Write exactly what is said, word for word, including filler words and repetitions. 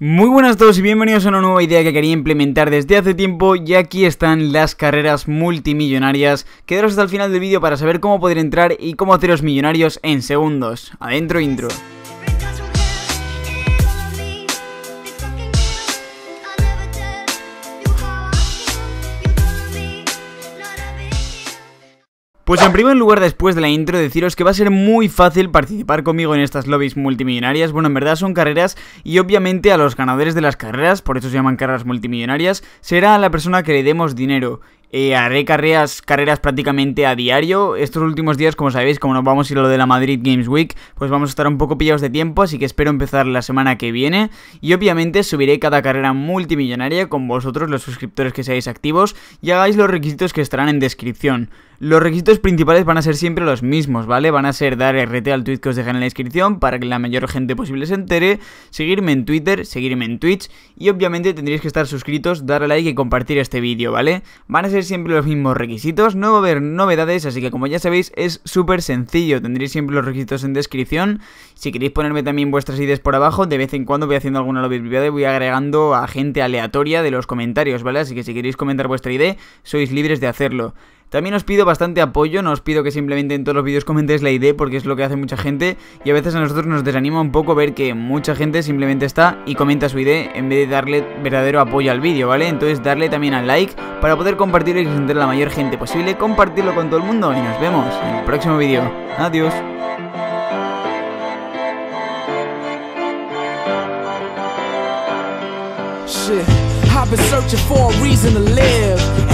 Muy buenas a todos y bienvenidos a una nueva idea que quería implementar desde hace tiempo, y aquí están las carreras multimillonarias. Quedaros hasta el final del vídeo para saber cómo poder entrar y cómo haceros millonarios en segundos. Adentro intro. Pues en primer lugar, después de la intro, deciros que va a ser muy fácil participar conmigo en estas lobbies multimillonarias. Bueno, en verdad son carreras y obviamente a los ganadores de las carreras, por eso se llaman carreras multimillonarias, será la persona que le demos dinero. Eh, haré carreras, carreras prácticamente a diario. Estos últimos días, como sabéis, como nos vamos a ir a lo de la Madrid Games Week, pues vamos a estar un poco pillados de tiempo, así que espero empezar la semana que viene. Y obviamente subiré cada carrera multimillonaria con vosotros, los suscriptores que seáis activos, y hagáis los requisitos que estarán en descripción. Los requisitos principales van a ser siempre los mismos, ¿vale? Van a ser dar R T al tweet que os dejan en la descripción para que la mayor gente posible se entere, seguirme en Twitter, seguirme en Twitch, y obviamente tendréis que estar suscritos, darle like y compartir este vídeo, ¿vale? Van a ser siempre los mismos requisitos, no va a haber novedades, así que como ya sabéis es súper sencillo, tendréis siempre los requisitos en descripción. Si queréis ponerme también vuestras ideas por abajo, de vez en cuando voy haciendo alguna lobby privada y voy agregando a gente aleatoria de los comentarios, ¿vale? Así que si queréis comentar vuestra idea, sois libres de hacerlo. También os pido bastante apoyo, no os pido que simplemente en todos los vídeos comentéis la idea porque es lo que hace mucha gente y a veces a nosotros nos desanima un poco ver que mucha gente simplemente está y comenta su idea en vez de darle verdadero apoyo al vídeo, ¿vale? Entonces darle también al like para poder compartirlo y que se entere la mayor gente posible, compartirlo con todo el mundo y nos vemos en el próximo vídeo. Adiós. Shit, I've been searching for a reason to live.